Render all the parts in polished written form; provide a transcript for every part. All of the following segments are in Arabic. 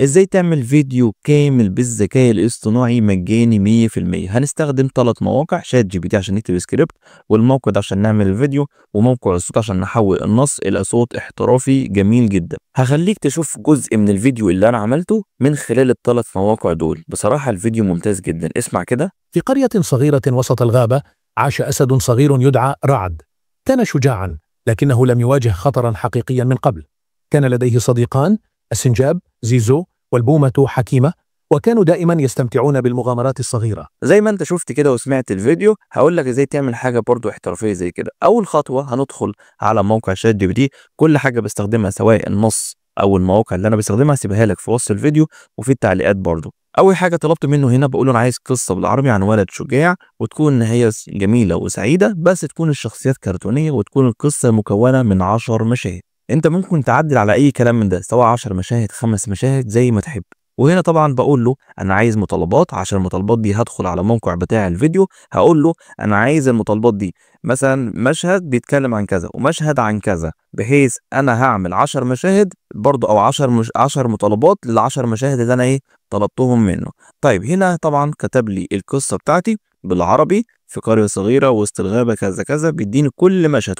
ازاي تعمل فيديو كامل بالذكاء الاصطناعي مجاني 100%. هنستخدم 3 مواقع: شات جي بي تي عشان نكتب سكريبت، والموقع ده عشان نعمل الفيديو، وموقع الصوت عشان نحول النص الى صوت احترافي جميل جدا. هخليك تشوف جزء من الفيديو اللي انا عملته من خلال ال3 مواقع دول. بصراحة الفيديو ممتاز جدا، اسمع كده. في قرية صغيرة وسط الغابة عاش أسد صغير يدعى رعد. كان شجاعا لكنه لم يواجه خطرا حقيقيا من قبل. كان لديه صديقان، السنجاب زيزو والبومة حكيمة، وكانوا دائما يستمتعون بالمغامرات الصغيرة. زي ما انت شفت كده وسمعت الفيديو، هقول لك ازاي تعمل حاجة برضو احترافية زي كده. اول خطوة هندخل على موقع شات جي بي تي. كل حاجة بستخدمها سواء النص او المواقع اللي انا بستخدمها هسيبها لك في وصف الفيديو وفي التعليقات برضو. اول حاجه طلبت منه هنا بقول له انا عايز قصه بالعربي عن ولد شجاع، وتكون النهايه جميله وسعيده، بس تكون الشخصيات كرتونيه، وتكون القصه مكونه من 10 مشاهد. انت ممكن تعدل على اي كلام من ده، سواء 10 مشاهد 5 مشاهد زي ما تحب. وهنا طبعا بقول له انا عايز مطالبات. عشان المطالبات دي هدخل على الموقع بتاع الفيديو، هقول له انا عايز المطالبات دي مثلا مشهد بيتكلم عن كذا ومشهد عن كذا، بحيث انا هعمل 10 مشاهد برضه، او 10 مطالبات لل10 مشاهد اللي انا طلبتهم منه. طيب هنا طبعا كتب لي القصه بتاعتي بالعربي في قريه صغيره وسط الغابه كذا كذا، بيديني كل مشهد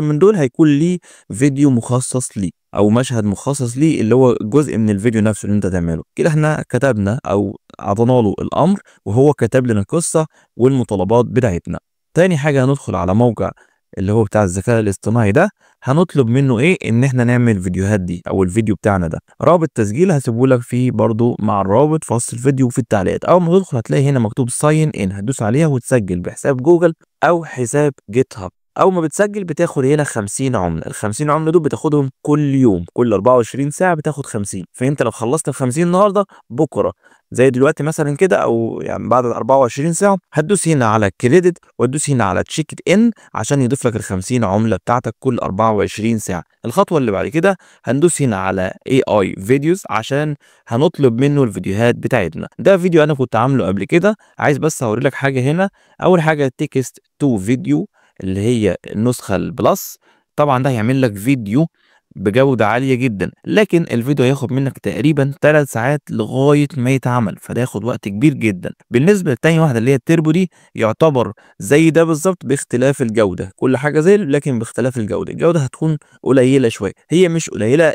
من دول هيكون ليه فيديو مخصص ليه، او مشهد مخصص ليه اللي هو جزء من الفيديو نفسه اللي انت تعمله كده. احنا كتبنا او عطينا له الامر وهو كتب لنا القصه والمطالبات بتاعتنا. تاني حاجه هندخل على موقع اللي هو بتاع الذكاء الاصطناعي ده، هنطلب منه ان احنا نعمل فيديوهات دي او الفيديو بتاعنا ده. رابط تسجيل هسيبه لك فيه برضو مع الرابط في وصف الفيديو وفي التعليقات. اول ما تدخل هتلاقي هنا مكتوب ساين ان، هتدوس عليها وتسجل بحساب جوجل او حساب جيت هاب. اول ما بتسجل بتاخد هنا 50 عملة. ال 50 عملة دول بتاخدهم كل يوم، كل 24 ساعة بتاخد 50. فانت لو خلصت ال 50 النهاردة، بكرة زي دلوقتي مثلا كده، او يعني بعد 24 ساعة هتدوس هنا على كريدت وتدوس هنا على تشيك ان عشان يضيف لك ال 50 عملة بتاعتك كل 24 ساعة. الخطوة اللي بعد كده هندوس هنا على AI Videos عشان هنطلب منه الفيديوهات بتاعتنا. ده فيديو انا كنت عامله قبل كده، عايز بس هوري لك حاجة هنا. اول حاجة تكست تو فيديو اللي هي النسخة البلس، طبعا ده هيعمل لك فيديو بجودة عالية جدا، لكن الفيديو هياخد منك تقريبا 3 ساعات لغاية ما يتعمل، فده ياخد وقت كبير جدا. بالنسبة لتاني واحدة اللي هي التربو دي، يعتبر زي ده بالظبط باختلاف الجودة، كل حاجة زي لكن باختلاف الجودة. الجودة هتكون قليلة شوية، هي مش قليلة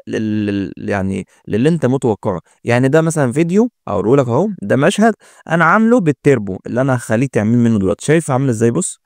يعني للي انت متوقعه. يعني ده مثلا فيديو اقول لك اهو، ده مشهد انا عامله بالتربو اللي انا هخليه تعمل منه دلوقتي. شايف عامل ازاي؟ بص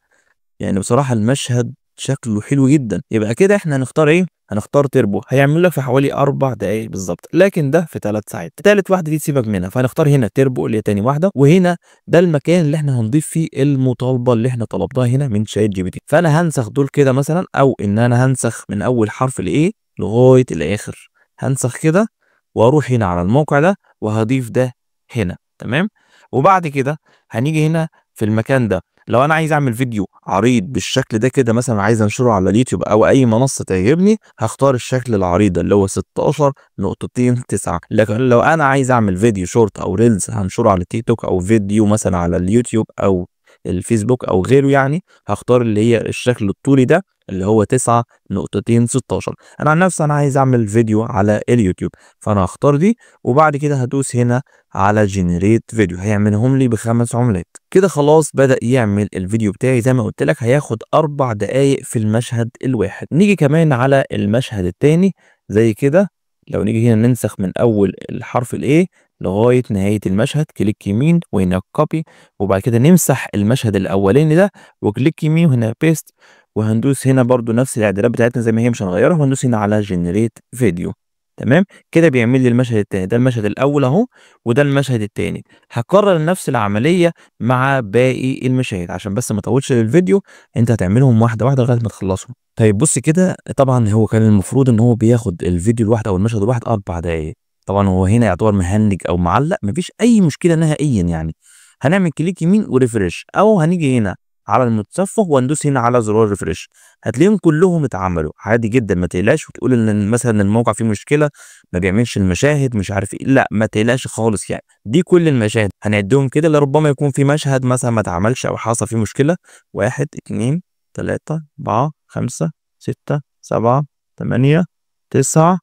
يعني بصراحة المشهد شكله حلو جدا. يبقى كده احنا هنختار هنختار تربو، هيعمل لك في حوالي 4 دقايق بالظبط، لكن ده في 3 ساعات. تالت واحدة دي سيبك منها، فهنختار هنا تربو اللي هي تاني واحدة. وهنا ده المكان اللي احنا هنضيف فيه المطالبة اللي احنا طلبناها هنا من شات جي بي تي. فانا هنسخ دول كده مثلا، او ان انا هنسخ من اول حرف لايه لغاية الاخر، هنسخ كده واروح هنا على الموقع ده وهضيف ده هنا، تمام. وبعد كده هنيجي هنا في المكان ده، لو انا عايز اعمل فيديو عريض بالشكل ده كده مثلا، عايز انشره على اليوتيوب او اي منصه تعجبني، هختار الشكل العريض اللي هو 16:9. لكن لو انا عايز اعمل فيديو شورت او ريلز هنشره على تيك توك، او فيديو مثلا على اليوتيوب او الفيسبوك او غيره، يعني هختار اللي هي الشكل الطولي ده اللي هو 9:16. انا عن نفسي انا عايز اعمل فيديو على اليوتيوب، فانا هختار دي. وبعد كده هدوس هنا على جنريت فيديو، هيعملهم لي ب5 عملات. كده خلاص بدأ يعمل الفيديو بتاعي. زي ما قلت لك هياخد 4 دقايق في المشهد الواحد. نيجي كمان على المشهد الثاني زي كده. لو نيجي هنا ننسخ من اول الحرف الايه لغايه نهايه المشهد، كليك يمين وهنا كوبي، وبعد كده نمسح المشهد الاولاني ده وكليك يمين وهنا بيست، وهندوس هنا برضو نفس الاعدادات بتاعتنا زي ما هي مش هنغيرها، وهندوس هنا على جنريت فيديو، تمام. كده بيعمل لي المشهد الثاني. ده المشهد الاول اهو، وده المشهد الثاني. هكرر نفس العمليه مع باقي المشاهد عشان بس ما اطولش للفيديو، انت هتعملهم واحده واحده لغايه ما تخلصهم. طيب بص كده، طبعا هو كان المفروض ان هو بياخد الفيديو الواحد او المشهد الواحد 4 دقايق. طبعا هو هنا يعتبر مهنج او معلق، مفيش اي مشكله نهائيا. يعني هنعمل كليك يمين وريفريش، او هنيجي هنا على المتصفح وندوس هنا على زرار ريفريش، هتلاقيهم كلهم اتعملوا عادي جدا. ما تقلقش وتقول ان مثلا الموقع فيه مشكله ما بيعملش المشاهد مش عارف ايه، لا ما تقلقش خالص. يعني دي كل المشاهد هنعدهم كده، لربما يكون في مشهد مثلا ما اتعملش او حصل فيه مشكله. 1 2 3 4 5 6 7 8 9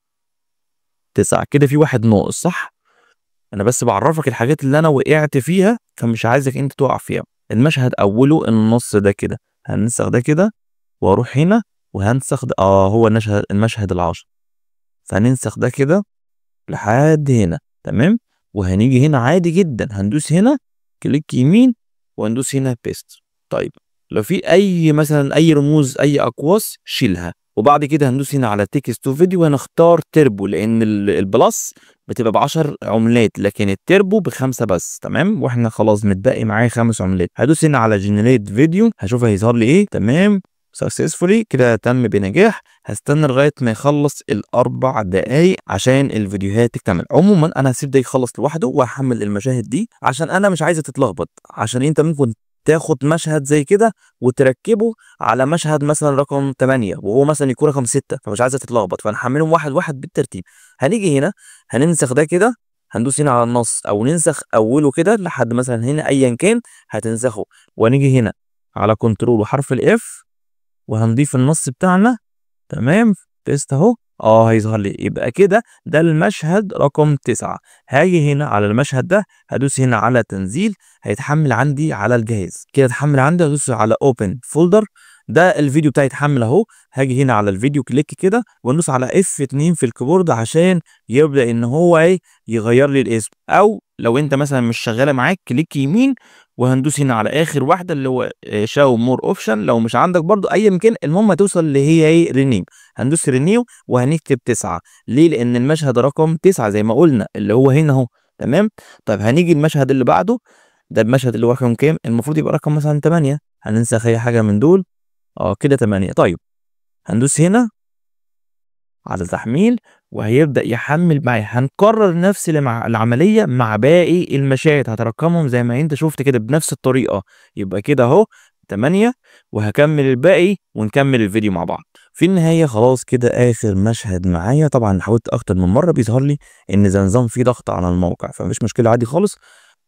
كده في واحد ناقص، صح؟ انا بس بعرفك الحاجات اللي انا وقعت فيها، فمش عايزك انت تقع فيها. المشهد اوله النص ده كده، هننسخ ده كده واروح هنا وهنسخ ده. هو المشهد ال10، فهننسخ ده كده لحد هنا، تمام. وهنيجي هنا عادي جدا، هندوس هنا كليك يمين وهندوس هنا بيست. طيب لو في اي مثلا اي رموز اي اقواس شيلها، وبعد كده هندوس هنا على تكست تو فيديو وهنختار تربو، لان البلس بتبقى ب10 عملات لكن التربو ب5 بس، تمام. واحنا خلاص متبقي معايا 5 عملات. هدوس هنا على جنريت فيديو، هشوف هيظهر لي ايه، تمام. سكسسفولي كده تم بنجاح. هستنى لغايه ما يخلص ال4 دقايق عشان الفيديوهات تكتمل. عموما انا هسيب ده يخلص لوحده وهحمل المشاهد دي عشان انا مش عايزه تتلخبط، عشان انت ممكن تاخد مشهد زي كده وتركبه على مشهد مثلا رقم 8 وهو مثلا يكون رقم 6، فمش عايزه تتلخبط، فهنحملهم واحد واحد بالترتيب. هنيجي هنا هننسخ ده كده، هندوس هنا على النص او ننسخ اوله كده لحد مثلا هنا ايا كان هتنسخه، ونيجي هنا على كنترول وحرف الاف وهنضيف النص بتاعنا، تمام. بيست اهو، هيظهر لي. يبقى كده ده المشهد رقم 9. هاجي هنا على المشهد ده، هدوس هنا على تنزيل، هيتحمل عندي على الجهاز كده، اتحمل عندي. هدوس على اوبن فولدر، ده الفيديو بتاعي اتحمل اهو. هاجي هنا على الفيديو كليك كده وندوس على F2 في الكيبورد عشان يبدا ان هو يغير لي الاسم، او لو انت مثلا مش شغاله معاك كليك يمين وهندوس هنا على اخر واحده اللي هو شاو مور اوبشن. لو مش عندك برضو ايا كان، المهم هتوصل اللي هي رينيم، هندوس رينيو وهنكتب 9. ليه؟ لان المشهد رقم 9 زي ما قلنا اللي هو هنا اهو، تمام. طيب هنيجي المشهد اللي بعده، ده المشهد اللي هو رقم كام؟ المفروض يبقى رقم مثلا 8. هننسخ اي حاجه من دول، كده 8. طيب هندوس هنا على تحميل وهيبدأ يحمل معايا. هنكرر نفس العملية مع باقي المشاهد، هترقمهم زي ما انت شفت كده بنفس الطريقة. يبقى كده اهو 8، وهكمل الباقي ونكمل الفيديو مع بعض. في النهاية خلاص كده آخر مشهد معايا. طبعا حاولت أكتر من مرة، بيظهر لي إن زي نظام في ضغط على الموقع، فمفيش مشكلة عادي خالص،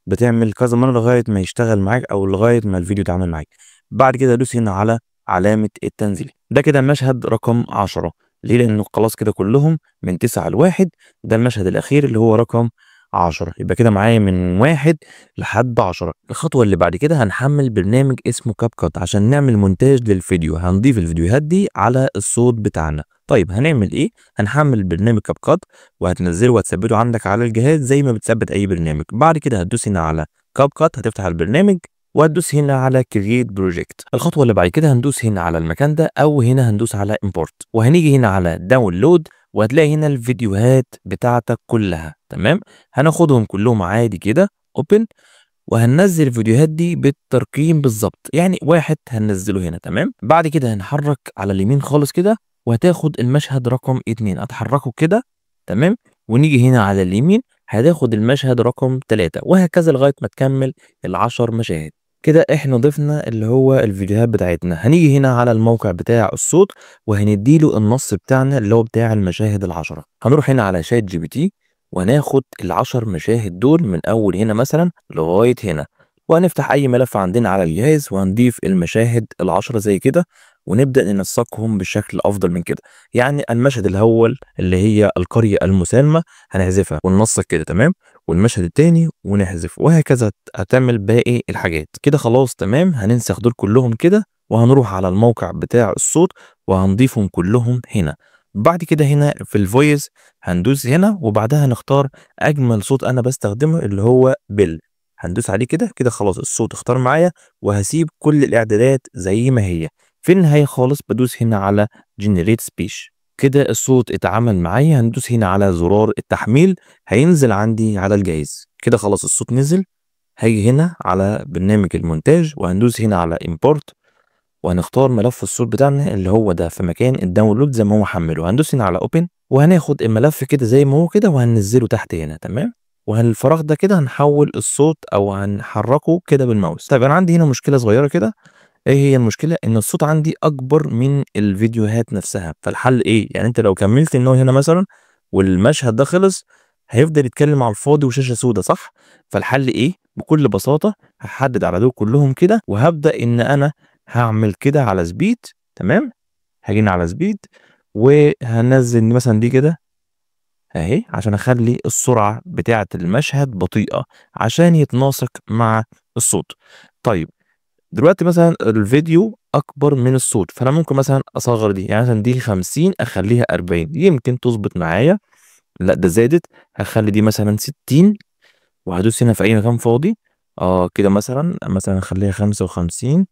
بتعمل كذا مرة لغاية ما يشتغل معاك أو لغاية ما الفيديو يتعمل معاك. بعد كده دوس هنا على علامة التنزيل، ده كده مشهد رقم 10. ليه؟ لأنه خلاص كده كلهم من 9 ل1، ده المشهد الأخير اللي هو رقم 10. يبقى كده معايا من 1 لحد 10. الخطوة اللي بعد كده هنحمل برنامج اسمه CapCut عشان نعمل مونتاج للفيديو، هنضيف الفيديوهات دي على الصوت بتاعنا. طيب هنعمل ايه؟ هنحمل برنامج CapCut وهتنزله وهتثبته عندك على الجهاز زي ما بتثبت أي برنامج. بعد كده هتدوس هنا على CapCut، هتفتح البرنامج وهتدوس هنا على Create Project. الخطوة اللي بعد كده هندوس هنا على المكان ده، أو هنا هندوس على Import، وهنيجي هنا على Download، وهتلاقي هنا الفيديوهات بتاعتك كلها، تمام. هناخدهم كلهم عادي كده Open، وهننزل الفيديوهات دي بالترقيم بالظبط، يعني 1 هننزله هنا، تمام. بعد كده هنحرك على اليمين خالص كده وهتاخد المشهد رقم 2، هتحركه كده، تمام. ونيجي هنا على اليمين هتاخد المشهد رقم 3، وهكذا لغاية ما تكمل 10 مشاهد. كده احنا ضفنا اللي هو الفيديوهات بتاعتنا. هنيجي هنا على الموقع بتاع الصوت وهنديله النص بتاعنا اللي هو بتاع المشاهد 10. هنروح هنا على شات جي بي تي وهناخد 10 مشاهد دول من اول هنا مثلا لغاية هنا، وهنفتح اي ملف عندنا على الجهاز وهنضيف المشاهد 10 زي كده، ونبدأ ننسقهم بشكل أفضل من كده. يعني المشهد الأول اللي هي القرية المسالمة هنحذفها وننسق كده، تمام، والمشهد التاني ونحذف، وهكذا هتعمل باقي الحاجات كده. خلاص تمام، هننسخ دول كلهم كده وهنروح على الموقع بتاع الصوت وهنضيفهم كلهم هنا. بعد كده هنا في الفويس هندوس هنا وبعدها نختار أجمل صوت أنا بستخدمه اللي هو بيل، هندوس عليه كده كده. خلاص الصوت اختار معايا، وهسيب كل الإعدادات زي ما هي. في النهاية خالص بدوس هنا على Generate Speech، كده الصوت اتعمل معايا. هندوس هنا على زرار التحميل، هينزل عندي على الجهاز كده. خلاص الصوت نزل. هاجي هنا على برنامج المونتاج وهندوس هنا على Import، وهنختار ملف الصوت بتاعنا اللي هو ده في مكان الداونلود زي ما هو حمله. هندوس هنا على Open وهناخد الملف كده زي ما هو كده وهننزله تحت هنا، تمام. وهالفراغ ده كده هنحول الصوت او هنحركه كده بالماوس. طيب انا عندي هنا مشكلة صغيرة كده. ايه هي المشكله؟ ان الصوت عندي اكبر من الفيديوهات نفسها. فالحل ايه؟ يعني انت لو كملت ان هو هنا مثلا والمشهد ده خلص هيفضل يتكلم على الفاضي وشاشه سودة، صح؟ فالحل ايه؟ بكل بساطه هحدد على دول كلهم كده، وهبدا ان انا هعمل كده على سبيد، تمام. هاجي على سبيد وهنزل مثلا دي كده اهي، عشان اخلي السرعة بتاعة المشهد بطيئة عشان يتناسق مع الصوت. طيب دلوقتي مثلا الفيديو اكبر من الصوت، فانا ممكن مثلا اصغر دي، يعني مثلا دي 50 اخليها 40 يمكن تظبط معايا. لا ده زادت، هخلي دي مثلا 60 وهدوس هنا في اي مكان فاضي كده، مثلا اخليها 55.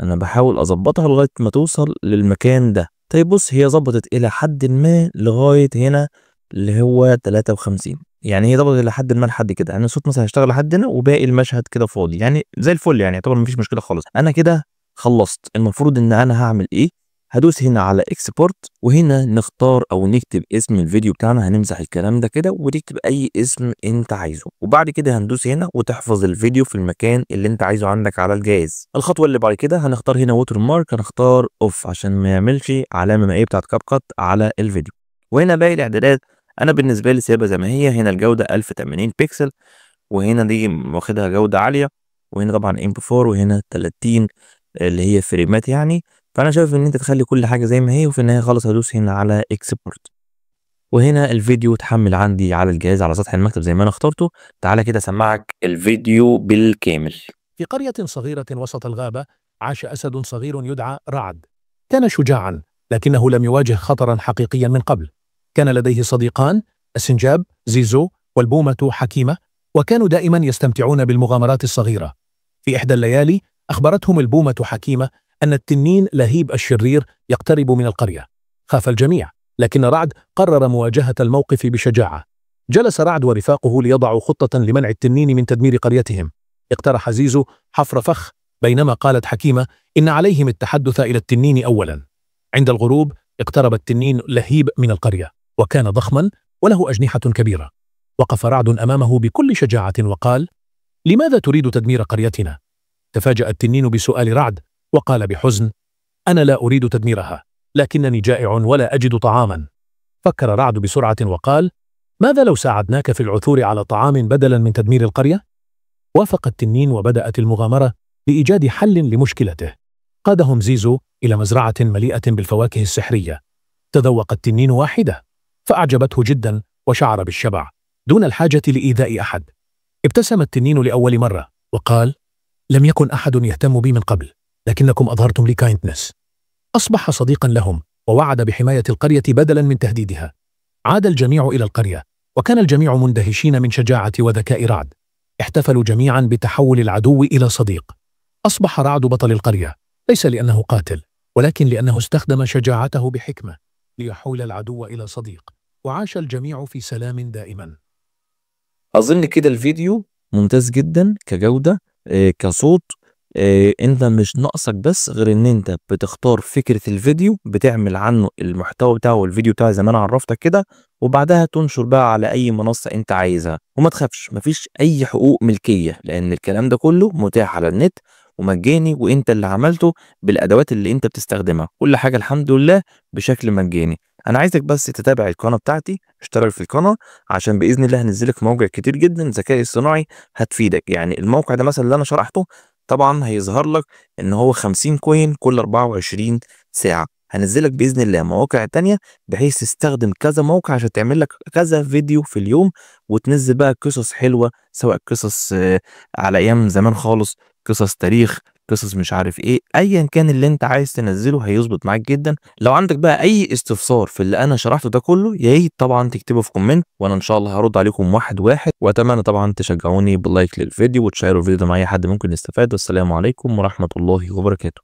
انا بحاول اظبطها لغايه ما توصل للمكان ده. طيب بص، هي ظبطت الى حد ما لغايه هنا اللي هو 53، يعني هي ظبطت الى حد ما لحد كده، يعني الصوت مثلا هيشتغل لحد هنا وباقي المشهد كده فاضي، يعني زي الفل، يعني طبعا مفيش مشكله خالص. انا كده خلصت. المفروض ان انا هعمل ايه؟ هدوس هنا على اكسبورت، وهنا نختار او نكتب اسم الفيديو بتاعنا. هنمسح الكلام ده كده وتكتب اي اسم انت عايزه، وبعد كده هندوس هنا وتحفظ الفيديو في المكان اللي انت عايزه عندك على الجهاز. الخطوه اللي بعد كده هنختار هنا ووتر مارك، هنختار اوف عشان ما يعملش علامه مائيه بتاعت كاب كات على الفيديو. وهنا باقي الاعدادات انا بالنسبه لي سايبها زي ما هي. هنا الجوده 1080 بكسل، وهنا دي واخدها جوده عاليه، وهنا طبعا MP4، وهنا 30 اللي هي فريمات يعني. فانا شايف ان انت تخلي كل حاجه زي ما هي، وفي النهايه خلاص هدوس هنا على اكسبورت. وهنا الفيديو اتحمل عندي على الجهاز على سطح المكتب زي ما انا اخترته. تعالى كده اسمعك الفيديو بالكامل. في قريه صغيره وسط الغابه عاش اسد صغير يدعى رعد. كان شجاعا لكنه لم يواجه خطرا حقيقيا من قبل. كان لديه صديقان، السنجاب زيزو والبومه حكيمه، وكانوا دائما يستمتعون بالمغامرات الصغيره. في احدى الليالي اخبرتهم البومه حكيمه أن التنين لهيب الشرير يقترب من القرية. خاف الجميع، لكن رعد قرر مواجهة الموقف بشجاعة. جلس رعد ورفاقه ليضعوا خطة لمنع التنين من تدمير قريتهم. اقترح زيزو حفر فخ، بينما قالت حكيمة إن عليهم التحدث إلى التنين أولا. عند الغروب اقترب التنين لهيب من القرية، وكان ضخما وله أجنحة كبيرة. وقف رعد أمامه بكل شجاعة وقال: لماذا تريد تدمير قريتنا؟ تفاجأ التنين بسؤال رعد وقال بحزن: أنا لا أريد تدميرها، لكنني جائع ولا أجد طعاما. فكر رعد بسرعة وقال: ماذا لو ساعدناك في العثور على طعام بدلا من تدمير القرية؟ وافق التنين وبدأت المغامرة لإيجاد حل لمشكلته. قادهم زيزو إلى مزرعة مليئة بالفواكه السحرية. تذوق التنين واحدة فأعجبته جدا وشعر بالشبع دون الحاجة لإيذاء أحد. ابتسم التنين لأول مرة وقال: لم يكن أحد يهتم بي من قبل، لكنكم أظهرتم لي كايندنس. أصبح صديقا لهم ووعد بحماية القرية بدلا من تهديدها. عاد الجميع إلى القرية، وكان الجميع مندهشين من شجاعة وذكاء رعد. احتفلوا جميعا بتحول العدو إلى صديق. أصبح رعد بطل القرية، ليس لأنه قاتل، ولكن لأنه استخدم شجاعته بحكمة ليحول العدو إلى صديق، وعاش الجميع في سلام دائما. أظن كده الفيديو ممتاز جدا كجودة، كصوت. انت مش ناقصك بس غير ان انت بتختار فكره الفيديو، بتعمل عنه المحتوى بتاعه والفيديو بتاعه زي ما انا عرفتك كده، وبعدها تنشر بقى على اي منصه انت عايزها. وما تخافش، مفيش اي حقوق ملكيه، لان الكلام ده كله متاح على النت ومجاني، وانت اللي عملته بالادوات اللي انت بتستخدمها. كل حاجه الحمد لله بشكل مجاني. انا عايزك بس تتابع القناه بتاعتي، اشترك في القناه، عشان باذن الله هنزلك مواقع كتير جدا ذكاء اصطناعي هتفيدك. يعني الموقع ده مثلا اللي انا شرحته طبعا هيظهر لك ان هو 50 كوين كل 24 ساعه. هنزلك باذن الله مواقع تانية بحيث تستخدم كذا موقع عشان تعمل لك كذا فيديو في اليوم، وتنزل بقى قصص حلوه، سواء قصص على ايام زمان خالص، قصص تاريخ، قصص مش عارف ايه، ايا كان اللي انت عايز تنزله هيظبط معاك جدا. لو عندك بقى اي استفسار في اللي انا شرحته ده كله، يا ريت طبعا تكتبه في كومنت، وانا ان شاء الله هرد عليكم واحد واحد. واتمنى طبعا تشجعوني باللايك للفيديو، وتشيروا الفيديو ده مع اي حد ممكن يستفاد. والسلام عليكم ورحمة الله وبركاته.